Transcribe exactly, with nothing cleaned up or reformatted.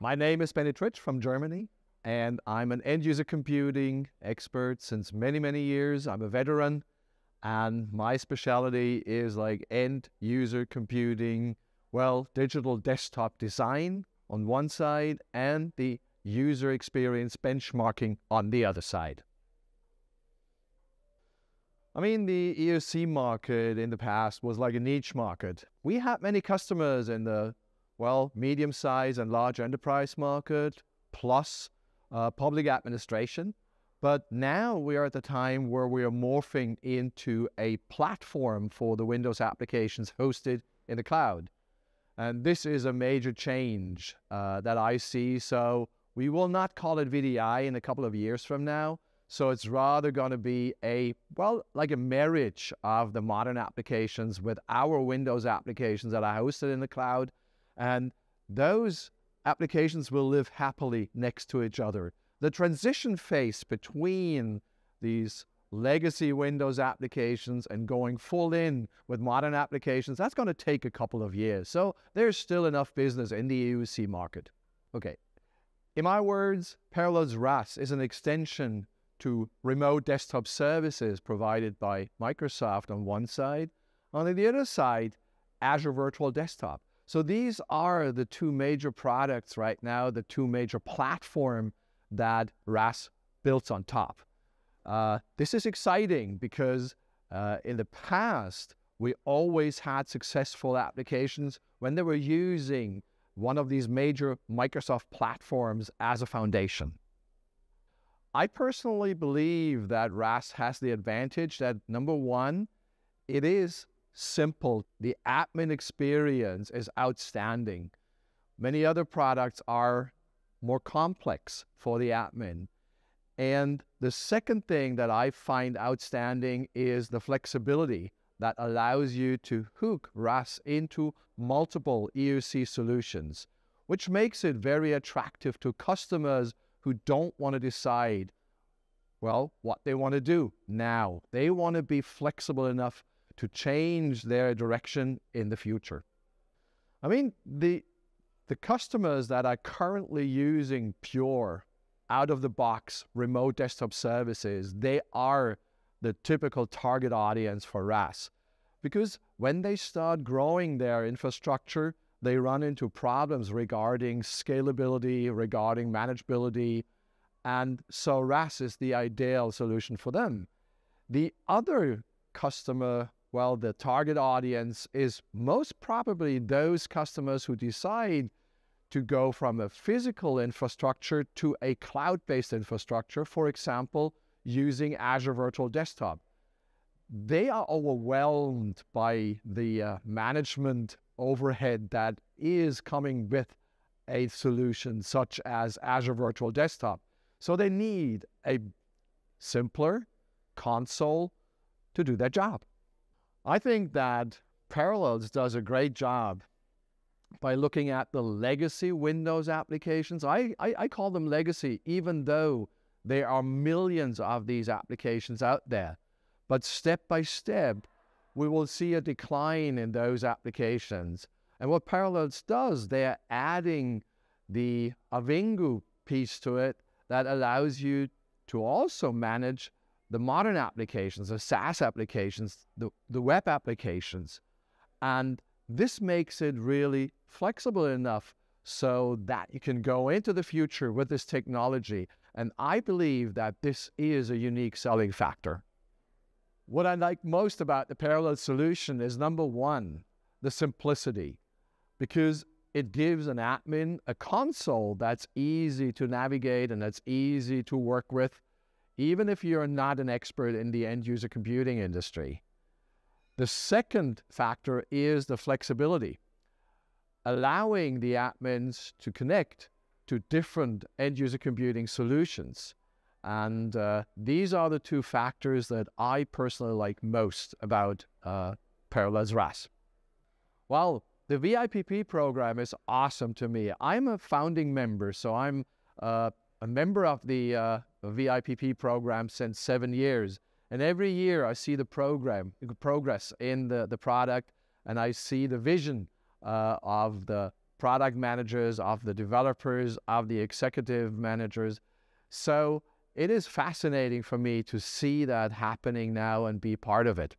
My name is Benny Tritsch from Germany, and I'm an end-user computing expert since many, many years. I'm a veteran, and my specialty is like end-user computing, well, digital desktop design on one side and the user experience benchmarking on the other side. I mean, the E U C market in the past was like a niche market. We had many customers in the, well, medium-sized and large enterprise market, plus uh, public administration. But now we are at the time where we are morphing into a platform for the Windows applications hosted in the cloud. And this is a major change uh, that I see. So we will not call it V D I in a couple of years from now. So it's rather going to be a, well, like a marriage of the modern applications with our Windows applications that are hosted in the cloud. And those applications will live happily next to each other. The transition phase between these legacy Windows applications and going full in with modern applications, that's going to take a couple of years. So there's still enough business in the E U C market. Okay. In my words, Parallels R A S is an extension to remote desktop services provided by Microsoft on one side, on the other side, Azure Virtual Desktop. So these are the two major products right now, the two major platform that R A S builds on top. Uh, this is exciting because uh, in the past, we always had successful applications when they were using one of these major Microsoft platforms as a foundation. I personally believe that R A S has the advantage that, number one, it is simple. The admin experience is outstanding. Many other products are more complex for the admin. And the second thing that I find outstanding is the flexibility that allows you to hook R A S into multiple E U C solutions, which makes it very attractive to customers who don't want to decide, well, what they want to do now. They want to be flexible enough to change their direction in the future. I mean, the, the customers that are currently using pure, out-of-the-box remote desktop services, they are the typical target audience for R A S. Because when they start growing their infrastructure, they run into problems regarding scalability, regarding manageability, and so R A S is the ideal solution for them. The other customer, well, the target audience is most probably those customers who decide to go from a physical infrastructure to a cloud-based infrastructure, for example, using Azure Virtual Desktop. They are overwhelmed by the uh, management overhead that is coming with a solution such as Azure Virtual Desktop. So they need a simpler console to do their job. I think that Parallels does a great job by looking at the legacy Windows applications. I, I, I call them legacy, even though there are millions of these applications out there. But step by step, we will see a decline in those applications. And what Parallels does, they're adding the Awingu piece to it that allows you to also manage the modern applications, the SaaS applications, the, the web applications. And this makes it really flexible enough so that you can go into the future with this technology. And I believe that this is a unique selling factor. What I like most about the Parallels solution is, number one, the simplicity, because it gives an admin a console that's easy to navigate and that's easy to work with, even if you're not an expert in the end-user computing industry. The second factor is the flexibility, allowing the admins to connect to different end-user computing solutions. And uh, these are the two factors that I personally like most about uh, Parallels R A S. Well, the V I P P program is awesome to me. I'm a founding member, so I'm uh, a member of the uh, V I P P program since seven years. And every year I see the program, progress in the, the product, and I see the vision uh, of the product managers, of the developers, of the executive managers. So it is fascinating for me to see that happening now and be part of it.